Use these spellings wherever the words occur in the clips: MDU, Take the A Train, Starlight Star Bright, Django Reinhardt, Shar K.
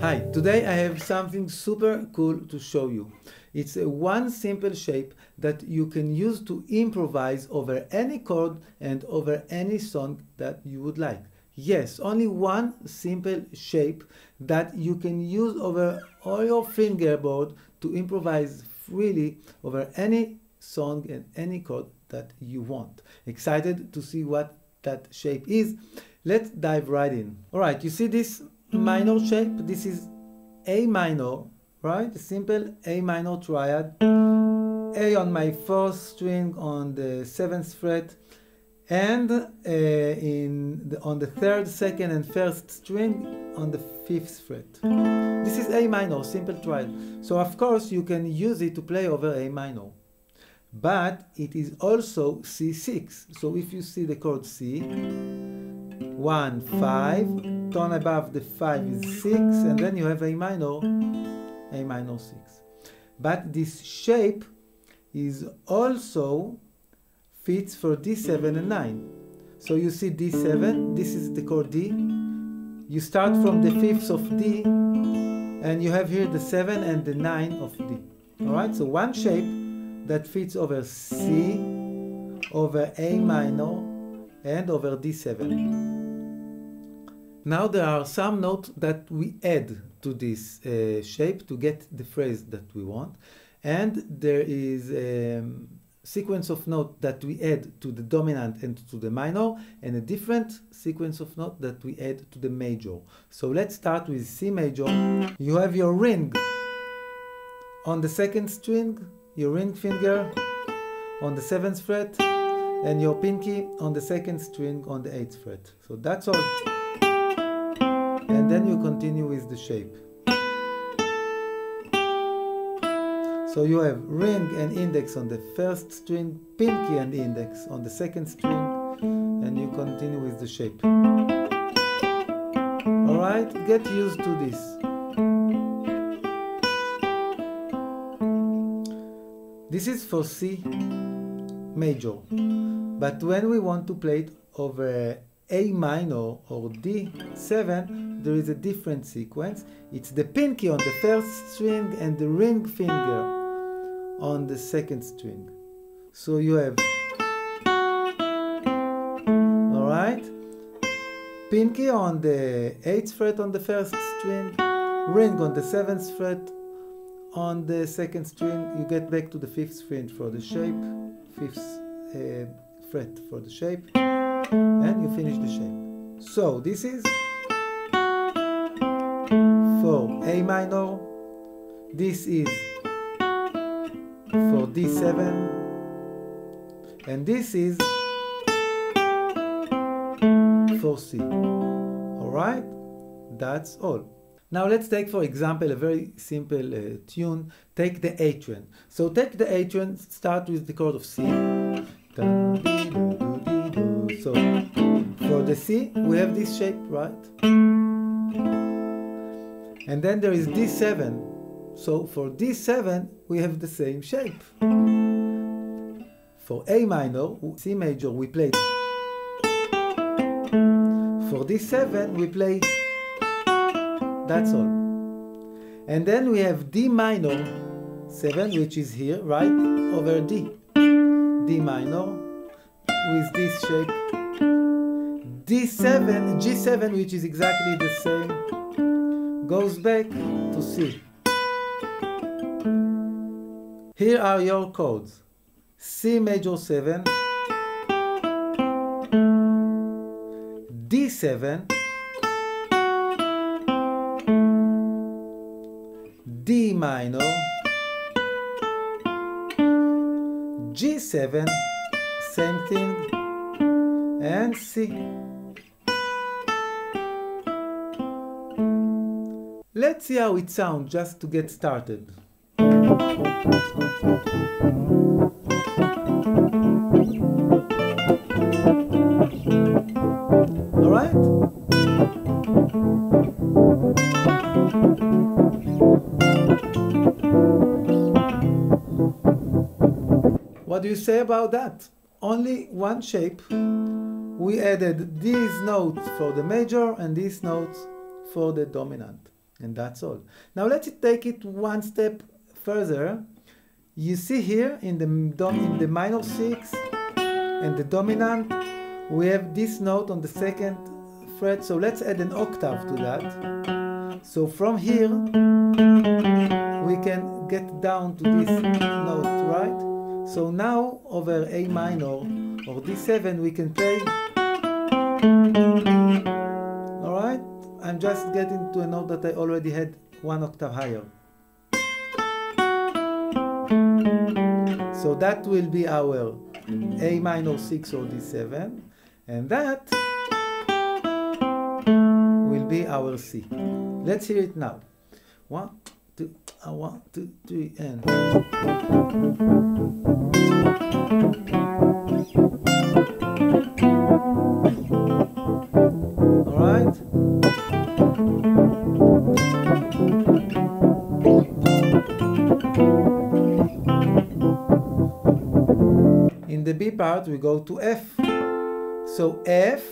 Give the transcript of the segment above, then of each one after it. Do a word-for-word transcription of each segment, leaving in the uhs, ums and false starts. Hi, today I have something super cool to show you. It's a one simple shape that you can use to improvise over any chord and over any song that you would like. Yes, only one simple shape that you can use over all your fingerboard to improvise freely over any song and any chord that you want. Excited to see what that shape is? Let's dive right in. All right, you see this minor shape? This is A minor, right? A simple A minor triad. A on my fourth string on the seventh fret, and uh, in the, on the third, second, and first string on the fifth fret. This is A minor, simple triad. So of course you can use it to play over A minor. But it is also C six. So if you see the chord C, one, five, tone above the five is six, and then you have A minor, A minor six. But this shape is also fits for D seven and nine. So you see D seven, this is the chord D. You start from the fifth of D, and you have here the seven and the nine of D. Alright, so one shape that fits over C, over A minor, and over D seven. Now there are some notes that we add to this uh, shape to get the phrase that we want, and there is um, sequence of note that we add to the dominant and to the minor, and a different sequence of note that we add to the major. So let's start with C major. You have your ring on the second string, your ring finger on the seventh fret, and your pinky on the second string on the eighth fret. So that's all. And then you continue with the shape. So you have ring and index on the first string, pinky and index on the second string, and you continue with the shape. All right, get used to this. This is for C major, but when we want to play it over A minor or D seven, there is a different sequence. It's the pinky on the first string and the ring finger on the second string. So you have, all right, pinky on the eighth fret on the first string, ring on the seventh fret on the second string. You get back to the fifth string for the shape, fifth uh, fret for the shape, and you finish the shape. So this is for A minor, this is for D seven, and this is for C. Alright? That's all. Now let's take, for example, a very simple uh, tune, Take the A Train. So Take the A Train, start with the chord of C. So for the C, we have this shape, right? And then there is D seven. So for D seven, we have the same shape. For A minor, C major, we play. For D seven, we play. That's all. And then we have D minor seven, which is here, right, over D. D minor with this shape. D seven, G seven, which is exactly the same, goes back to C. Here are your chords. C major seven, D seven, D minor, G seven, same thing, and C. Let's see how it sounds just to get started. All right? What do you say about that? Only one shape. We added these notes for the major and these notes for the dominant, and that's all. Now let's take it one step further. You see here in the, dom in the minor six and the dominant, we have this note on the second fret, so let's add an octave to that. So from here, we can get down to this note, right? So now over A minor or D seven, we can play. All right, I'm just getting to a note that I already had one octave higher. So that will be our A minor six or D seven, and that will be our C. Let's hear it now. One, two, uh, one, two, three, and. All right. In the B part, we go to F. So F,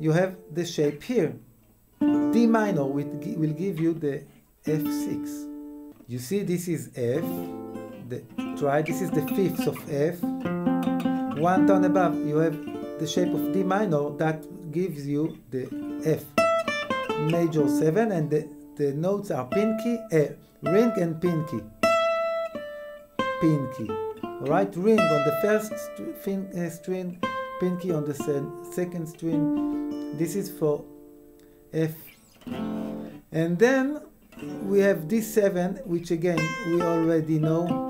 you have the shape here. D minor will give you the F six. You see, this is F. The, try, this is the fifth of F. One tone above, you have the shape of D minor that gives you the F major seven, and the, the notes are pinky, uh, ring and pinky. Pinky. Right, ring on the first string, uh, string, pinky on the second string. This is for F. And then we have D seven, which again we already know.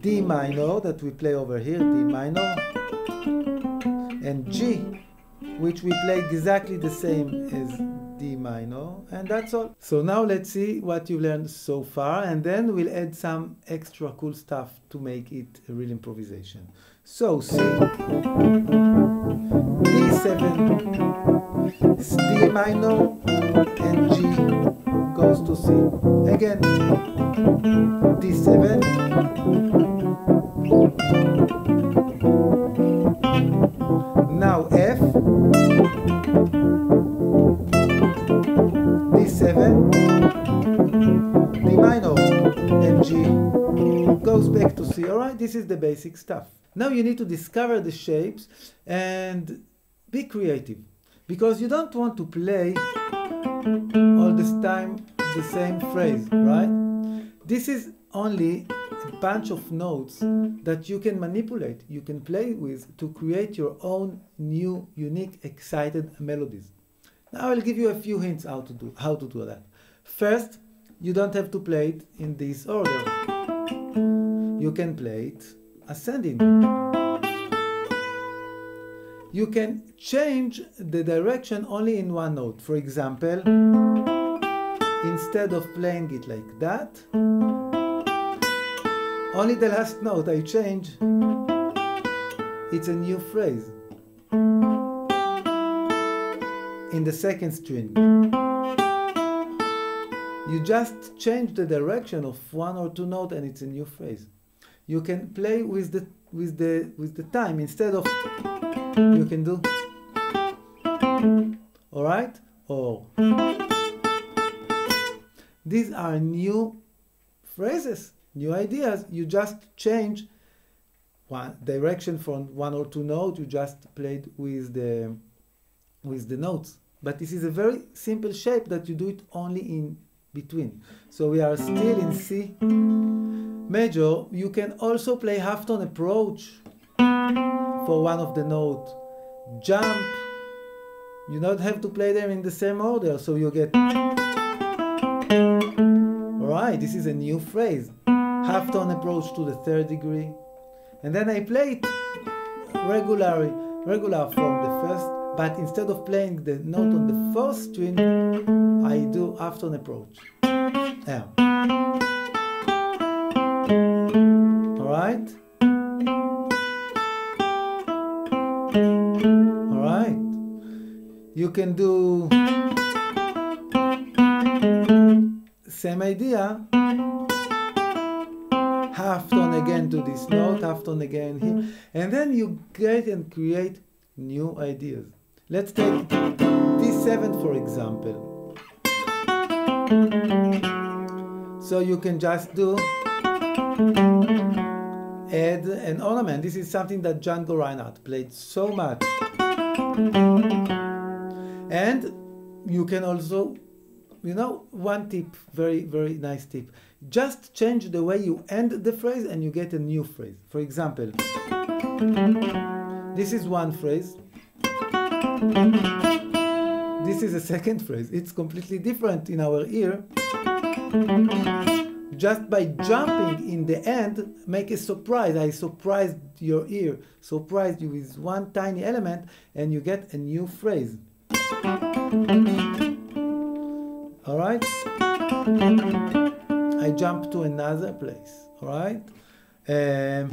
D minor that we play over here, D minor, and G, which we play exactly the same as D minor, and that's all. So now let's see what you've learned so far, and then we'll add some extra cool stuff to make it a real improvisation. So C, D seven, D minor, and G goes to C. Again, D seven, now F, D seven, D minor, and G goes back to C. Alright, this is the basic stuff. Now you need to discover the shapes and be creative, because you don't want to play all this time the same phrase, right? This is only a bunch of notes that you can manipulate, you can play with to create your own new, unique, excited melodies. Now I'll give you a few hints how to do, how to do that. First, you don't have to play it in this order. You can play it ascending. You can change the direction only in one note. For example, instead of playing it like that, only the last note I change, it's a new phrase. In the second string, you just change the direction of one or two notes and it's a new phrase. You can play with the, with the, with the time. Instead of, you can do, all right, or these are new phrases, new ideas. You just change one direction from one or two notes. You just played with the with the notes. But this is a very simple shape that you do it only in between. So we are still in C major. You can also play halftone approach for one of the notes, jump. You don't have to play them in the same order, so you get, all right, this is a new phrase, halftone approach to the third degree, and then I play it regularly, regular from the first, but instead of playing the note on the fourth string, I do halftone approach. Yeah. All right. You can do same idea, half tone again to this note, half tone again here, and then you get and create new ideas. Let's take D seven for example. So you can just do add an ornament. This is something that Django Reinhardt played so much. And you can also, you know, one tip, very, very nice tip. Just change the way you end the phrase and you get a new phrase. For example, this is one phrase. This is a second phrase. It's completely different in our ear. Just by jumping in the end, make a surprise. I surprised your ear, surprised you with one tiny element, and you get a new phrase. All right? I jump to another place. All right? Um,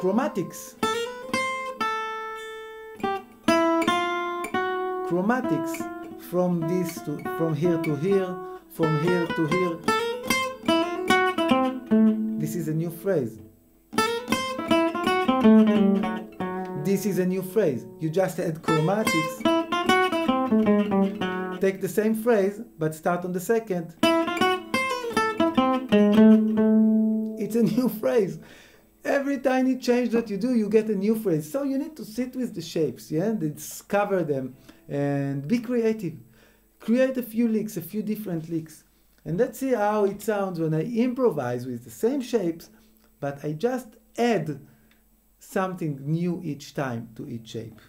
chromatics. Chromatics. From this to, from here to here, from here to here. This is a new phrase. This is a new phrase. You just add chromatics. Take the same phrase, but start on the second. It's a new phrase. Every tiny change that you do, you get a new phrase. So you need to sit with the shapes, yeah, and discover them, and be creative. Create a few licks, a few different licks, and let's see how it sounds when I improvise with the same shapes, but I just add something new each time to each shape.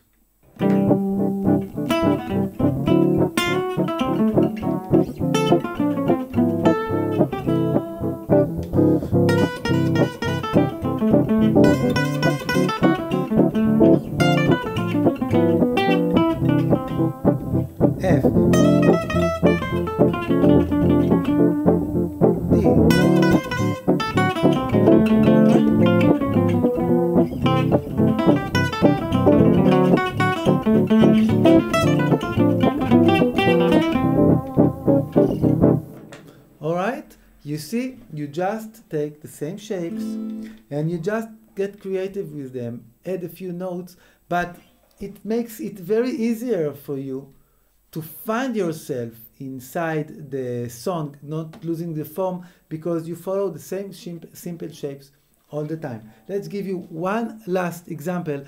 You see, you just take the same shapes and you just get creative with them, add a few notes, but it makes it very easier for you to find yourself inside the song, not losing the form, because you follow the same simple shapes all the time. Let's give you one last example.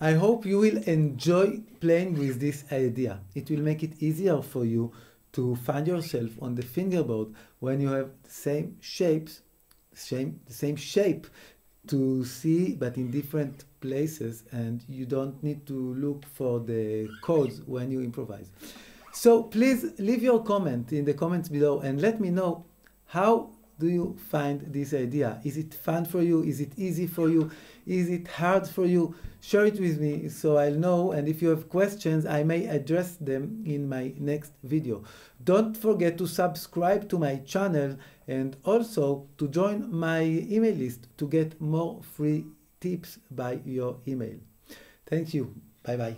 I hope you will enjoy playing with this idea. It will make it easier for you to find yourself on the fingerboard when you have the same shapes, same, the same shape to see, but in different places, and you don't need to look for the chords when you improvise. So please leave your comment in the comments below and let me know, how do you find this idea? Is it fun for you? Is it easy for you? Is it hard for you? Share it with me so I'll know, and if you have questions, I may address them in my next video. Don't forget to subscribe to my channel and also to join my email list to get more free tips by your email. Thank you. Bye-bye.